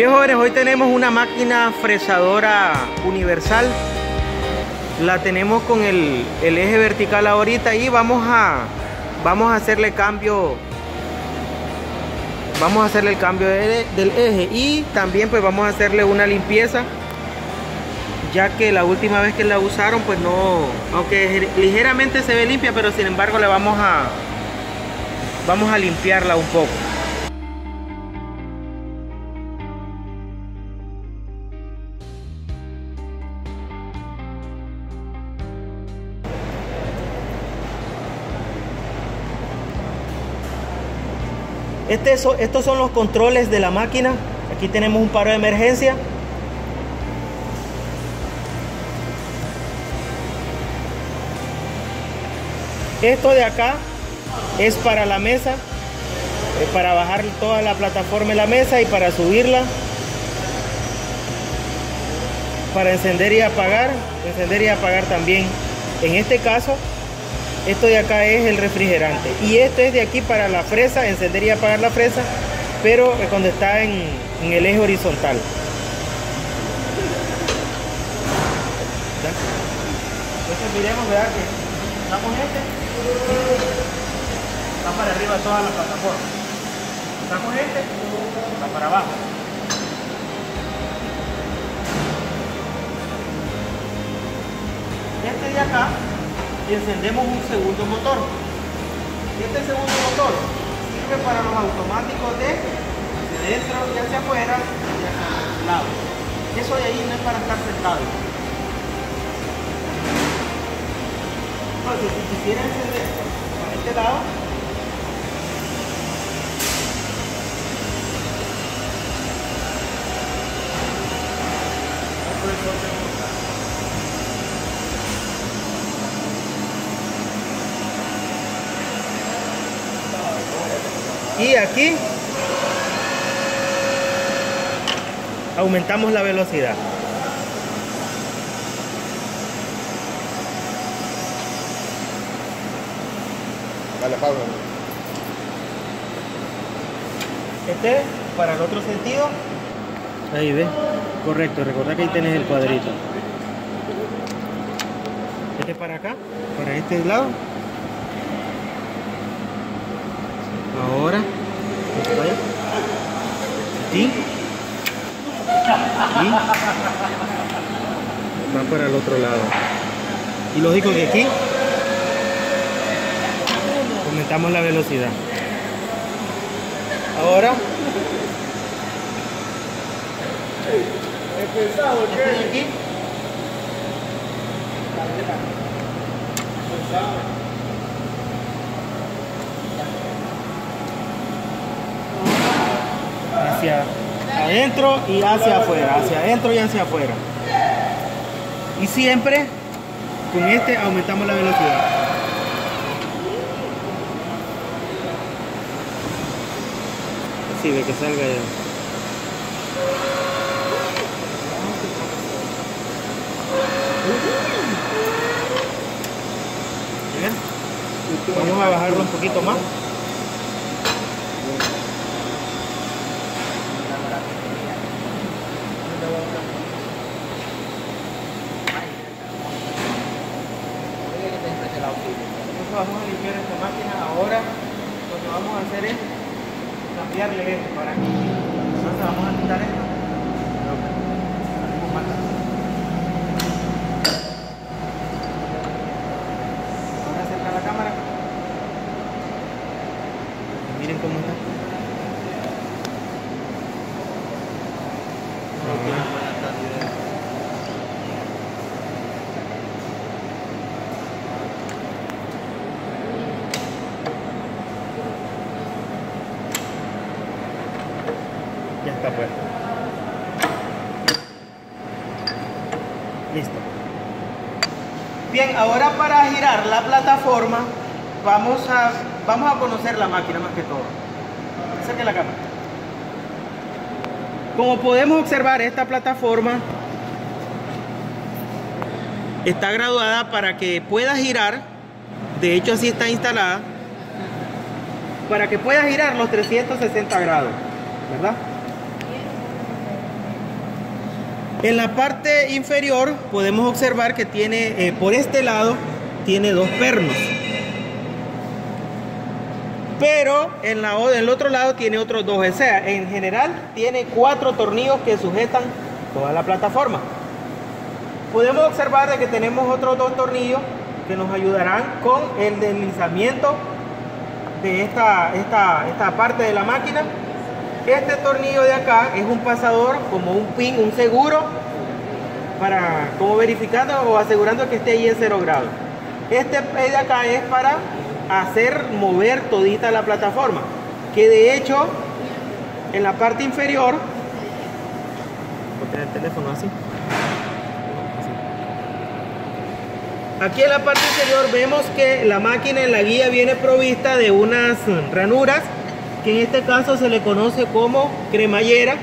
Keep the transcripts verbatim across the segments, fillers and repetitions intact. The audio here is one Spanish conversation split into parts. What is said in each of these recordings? Bien, jóvenes, hoy tenemos una máquina fresadora universal. La tenemos con el, el eje vertical ahorita y vamos a, vamos a hacerle cambio. Vamos a hacerle el cambio de, del eje y también pues vamos a hacerle una limpieza, ya que la última vez que la usaron pues no, aunque ligeramente se ve limpia, pero sin embargo le vamos a vamos a limpiarla un poco. Este, estos son los controles de la máquina. Aquí tenemos un paro de emergencia. Esto de acá es para la mesa, es para bajar toda la plataforma en la mesa y para subirla, para encender y apagar, encender y apagar también. En este caso, esto de acá es el refrigerante y esto es de aquí para la fresa, encender y apagar la fresa, pero cuando está en, en el eje horizontal. Entonces miremos, ¿verdad? Que estamos este. Está para arriba toda la plataforma. Sacamos este, está para abajo. Este de acá, y encendemos un segundo motor. Este segundo motor sirve para los automáticos de, de dentro y hacia afuera y hacia el lado. Eso de ahí no es para estar sentado. Entonces, si quisiera encender con este lado, y aquí aumentamos la velocidad. Dale, Pablo. Este para el otro sentido. Ahí ves, correcto, recordá que ahí tenés el cuadrito. Este para acá, para este lado. Ahora, vaya. Aquí. Aquí. Va para el otro lado. Y lógico que aquí aumentamos la velocidad. Ahora. Pensado, ¿qué? Este de aquí. Hacia adentro y hacia afuera, hacia adentro y hacia afuera. Y siempre con este aumentamos la velocidad. Así ve que salga ya. Vamos a bajarlo un poquito más. Entonces vamos a limpiar esta máquina. Ahora lo que vamos a hacer es cambiarle esto para aquí. Entonces vamos a quitar esto. ¿Cómo está? Ya está puesto. Listo. Bien, ahora para girar la plataforma vamos a Vamos a conocer la máquina más que todo. Acerque la cámara. Como podemos observar, esta plataforma está graduada para que pueda girar. De hecho, así está instalada. Para que pueda girar los trescientos sesenta grados, ¿verdad? En la parte inferior podemos observar que tiene, eh, por este lado, tiene dos pernos. Pero en la, del otro lado tiene otros dos. O sea, en general tiene cuatro tornillos que sujetan toda la plataforma. Podemos observar de que tenemos otros dos tornillos que nos ayudarán con el deslizamiento de esta, esta, esta parte de la máquina. Este tornillo de acá es un pasador, como un pin, un seguro, para como verificando o asegurando que esté ahí en cero grado. Este de acá es para hacer mover todita la plataforma, que de hecho en la parte inferior, voy a tener el teléfono así. Aquí en la parte inferior vemos que la máquina en la guía viene provista de unas ranuras, que en este caso se le conoce como cremallera,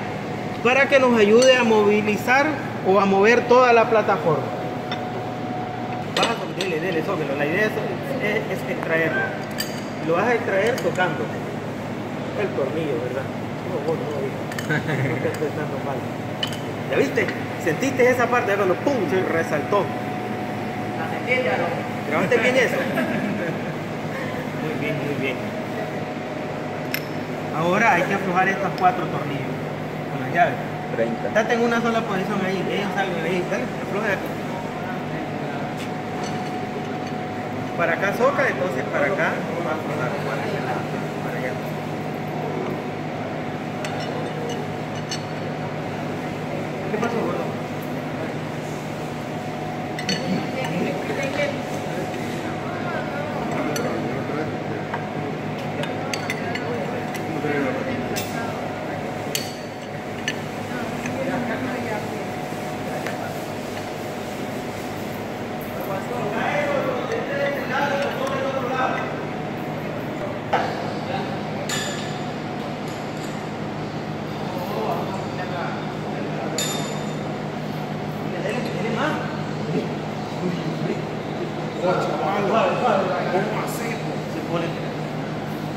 para que nos ayude a movilizar o a mover toda la plataforma. Vas a, dele, dele, sóbelo. La idea es, es extraerlo. Lo vas a extraer tocando el tornillo, ¿verdad? Oh, oh, oh, oh. No te estoy dando mal. ¿Ya viste? Sentiste esa parte, cuando pum, se resaltó. ¿Grabaste bien eso? Muy bien, muy bien. Ahora hay que aflojar estos cuatro tornillos con las llaves. treinta. Estate en una sola posición ahí, ellos salen ahí, dale, afloja de aquí. Para acá soca, entonces para acá va a aflojar para allá. ¿Qué pasó, gordo?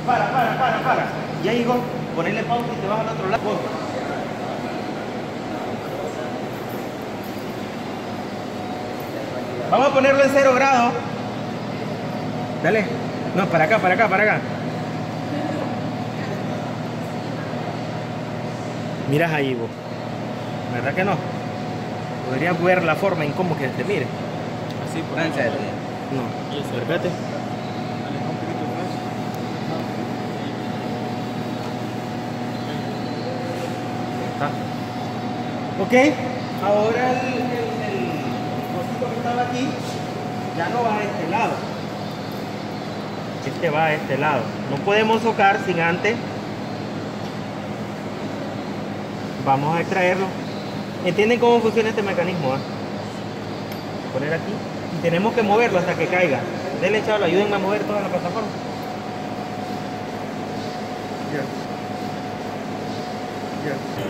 Para, para, para, para. Ya llegó, ponele pausa y te vas al otro lado. Vos. Vamos a ponerlo en cero grado. Dale. No, para acá, para acá, para acá. Miras ahí vos. ¿Verdad que no? Podrías ver la forma en cómo que te mire. Así, por ahí. No. Acércate. Ok, ahora el, el, el, el cosito que estaba aquí ya no va a este lado. Este va a este lado. No podemos socar sin antes. Vamos a extraerlo. ¿Entienden cómo funciona este mecanismo? ¿Eh? Poner aquí. Y tenemos que moverlo hasta que caiga. Denle, chavalo, ayúdenme a mover toda la plataforma. Yeah. Yeah.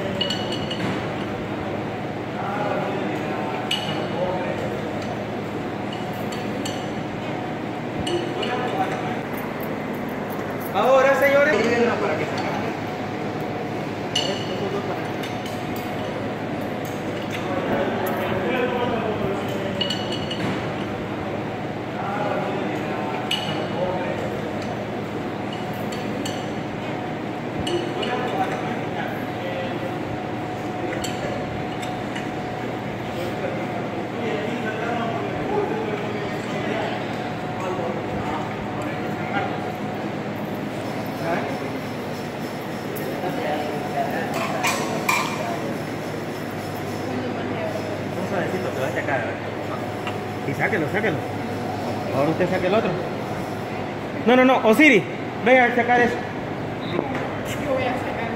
Ahora, señores, para que y sáquelo, sáquelo. Ahora usted saque el otro. No, no, no, Osiris, venga a sacar eso. Yo voy a sacar.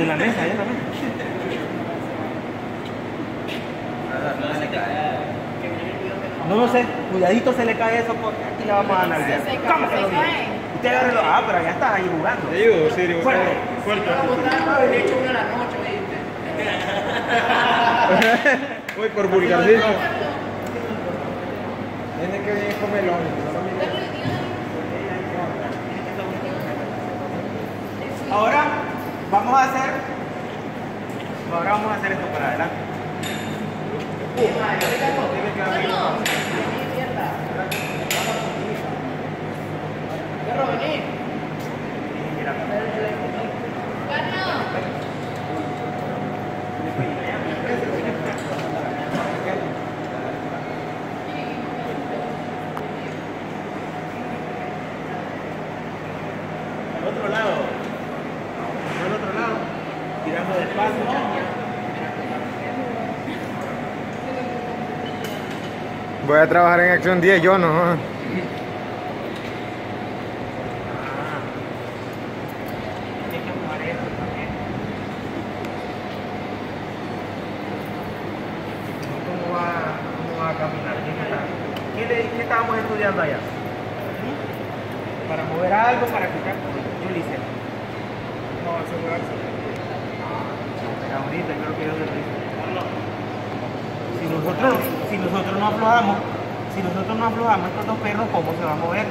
En la mesa, ya en la mesa. No, no sé, cuidadito se le cae eso porque aquí la vamos a analizar. ¿Cómo se cae? Usted agárrelo. Ah, pero ya estás ahí jugando. Te digo, Osiris, fuerte. Fuerte. Voy por vulgarismo. Tiene que venir con melón. Ahora vamos a hacer Ahora vamos a hacer esto para adelante. Al otro lado, al otro lado, tirando despacio. Voy a trabajar en acción diez, yo no. ¿Cómo va, cómo va a caminar? ¿Qué, le, ¿Qué estábamos estudiando allá? Para mover algo, para quitar. Yo le hice. No, asegurarse. No, ahorita creo que yo le hice. Si nosotros, si nosotros no aflojamos, si nosotros no aflojamos estos dos perros, ¿cómo se va a mover?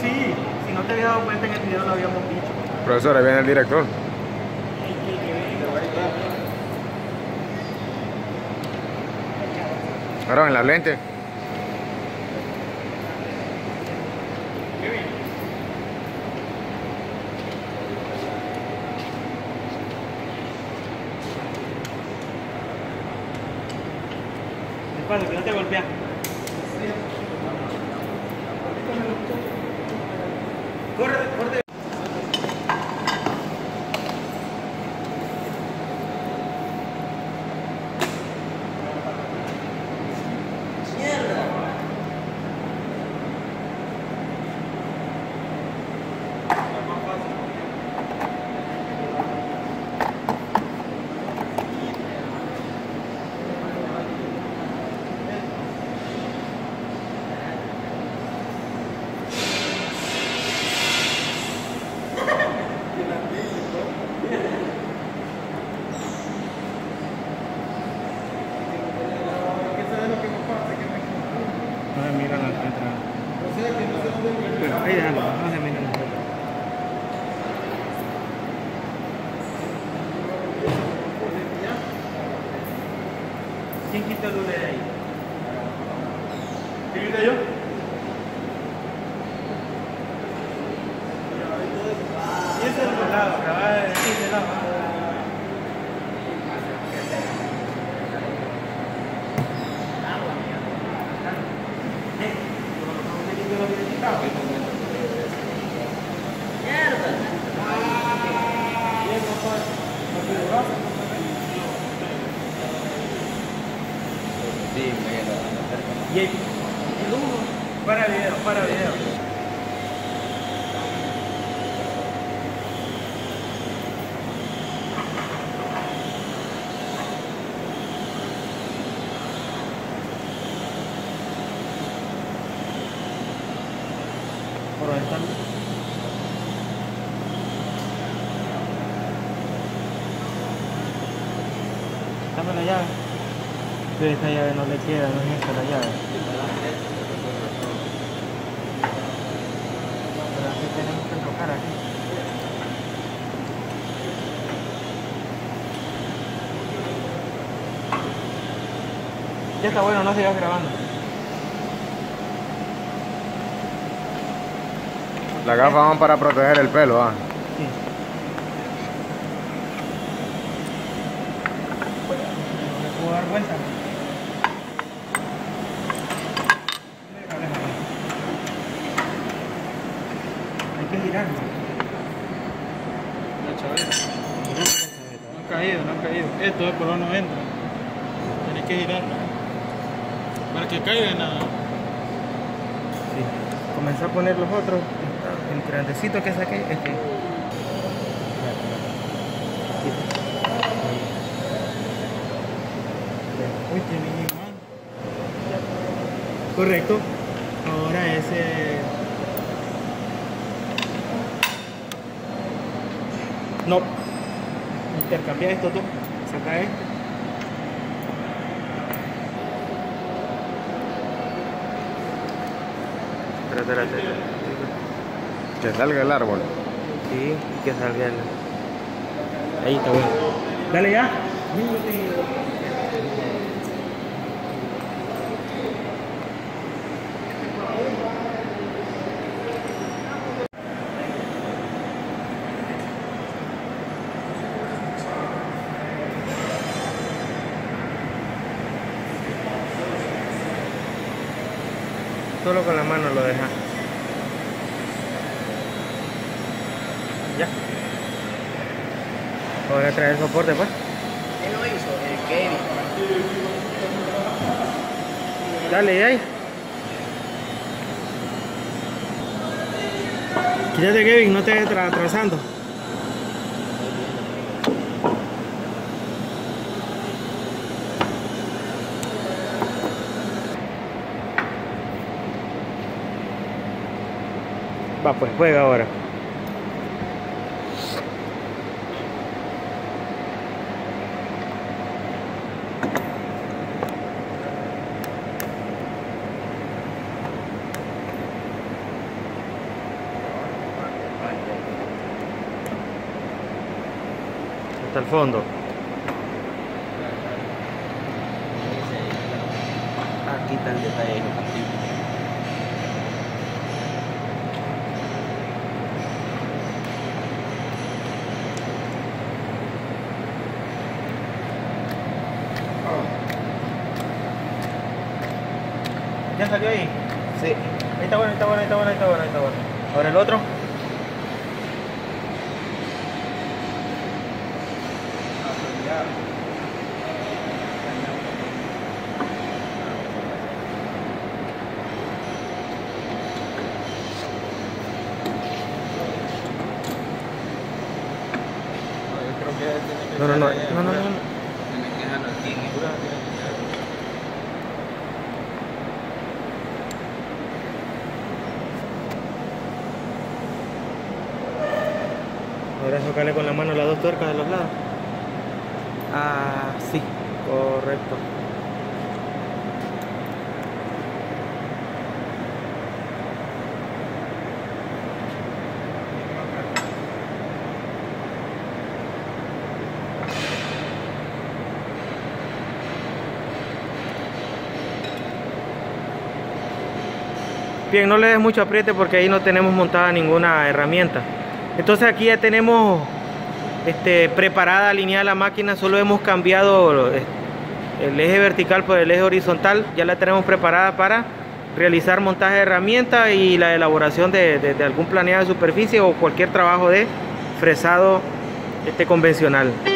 Sí, si no te había dado cuenta en el video lo habíamos dicho. Profesor, ahí viene el director. Ahora en la lente. Despacio, que no te golpea. Corre, corre. Ahí déjalo, no se mira. ¿Quién quita el lunes de ahí? ¿Quién quita yo? Y ese es el lado, acaba de decirse la. Sí, me quedo. Para video, para video. Dame la llave. Pero esta llave no le queda, no es esta la llave. Pero aquí tenemos que tocar aquí. Ya está bueno, no sigas grabando. Las gafas van para proteger el pelo, ¿ah? Sí. ¿Puedo dar vuelta? Hay que girar. La chaveta. No ha caído, no ha caído. Esto es por los noventa. Tienes que girar, ¿no? Para que caigan a... Sí. Comenzó a poner los otros. El grandecito que saqué, este. Uy, tiene mi mano. Correcto. Ahora ese. No. Intercambia esto tú. Saca este. Espérate, espérate. Que salga el árbol. Sí, que salga el árbol. Ahí está bueno. Dale ya. Solo con la mano lo deja. Ya. Ahora trae el soporte, pues. ¿Qué lo hizo? El Kevin. Dale, ya ahí. Quítate, Kevin, no te estés atrasando. Va, pues juega ahora. Hasta el fondo. Aquí está el detalle. ¿Ya salió ahí? Sí. Ahí está bueno, ahí está bueno, ahí está bueno, ahí está bueno, ahí está bueno. Ahora el otro. No, no, no, no, no, no. Ahora sacarle con la mano las dos tuercas de los lados. Ah, sí, correcto. Bien, no le des mucho apriete porque ahí no tenemos montada ninguna herramienta. Entonces aquí ya tenemos este, preparada, alineada la máquina, solo hemos cambiado el eje vertical por el eje horizontal. Ya la tenemos preparada para realizar montaje de herramientas y la elaboración de, de, de algún planeado de superficie o cualquier trabajo de fresado este, convencional.